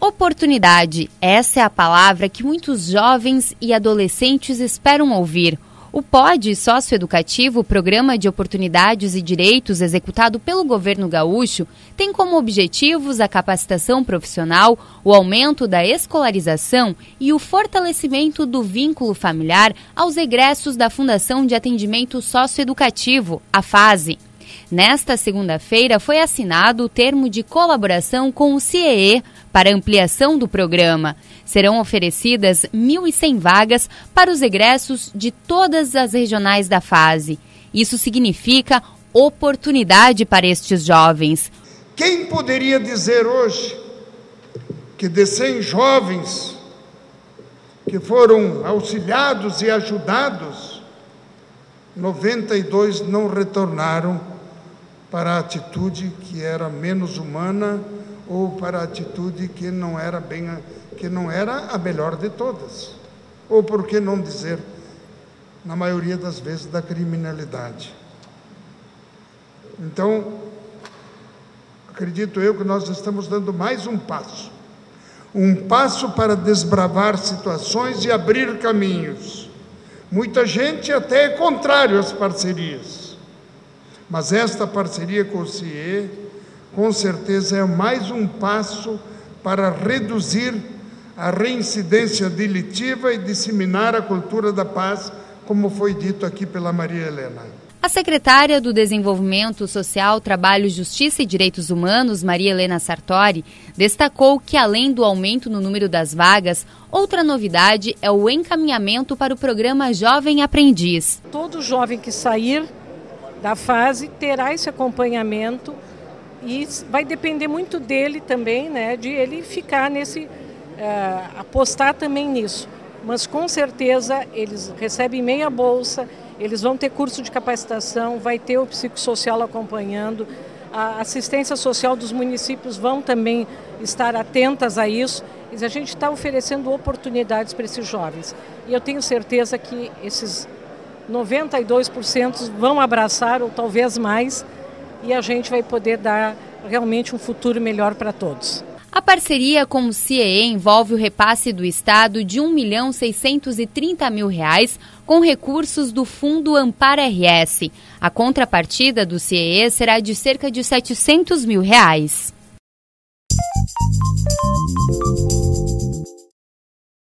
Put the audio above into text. Oportunidade, essa é a palavra que muitos jovens e adolescentes esperam ouvir. O PODE Sócioeducativo, Programa de Oportunidades e Direitos executado pelo governo gaúcho, tem como objetivos a capacitação profissional, o aumento da escolarização e o fortalecimento do vínculo familiar aos egressos da Fundação de Atendimento Socioeducativo, a FASE. Nesta segunda-feira foi assinado o termo de colaboração com o CIEE para ampliação do programa. Serão oferecidas 1.100 vagas para os egressos de todas as regionais da FASE. Isso significa oportunidade para estes jovens. Quem poderia dizer hoje que de 100 jovens que foram auxiliados e ajudados, 92 não retornaram para a atitude que era menos humana ou para a atitude que não era a melhor de todas, ou por que não dizer, na maioria das vezes, da criminalidade. Então, acredito eu que nós estamos dando mais um passo para desbravar situações e abrir caminhos. Muita gente até é contrário às parcerias. Mas esta parceria com o CIEE, com certeza, é mais um passo para reduzir a reincidência delitiva e disseminar a cultura da paz, como foi dito aqui pela Maria Helena. A secretária do Desenvolvimento Social, Trabalho, Justiça e Direitos Humanos, Maria Helena Sartori, destacou que, além do aumento no número das vagas, outra novidade é o encaminhamento para o programa Jovem Aprendiz. Todo jovem que sair da FASE terá esse acompanhamento e vai depender muito dele também, né, de ele ficar nesse, apostar também nisso. Mas com certeza eles recebem meia bolsa, eles vão ter curso de capacitação, vai ter o psicossocial acompanhando, a assistência social dos municípios vão também estar atentas a isso. E a gente está oferecendo oportunidades para esses jovens. E eu tenho certeza que esses 92% vão abraçar, ou talvez mais, e a gente vai poder dar realmente um futuro melhor para todos. A parceria com o CIEE envolve o repasse do Estado de R$ 1.630.000 com recursos do Fundo Amparo RS. A contrapartida do CIEE será de cerca de R$ 700.000.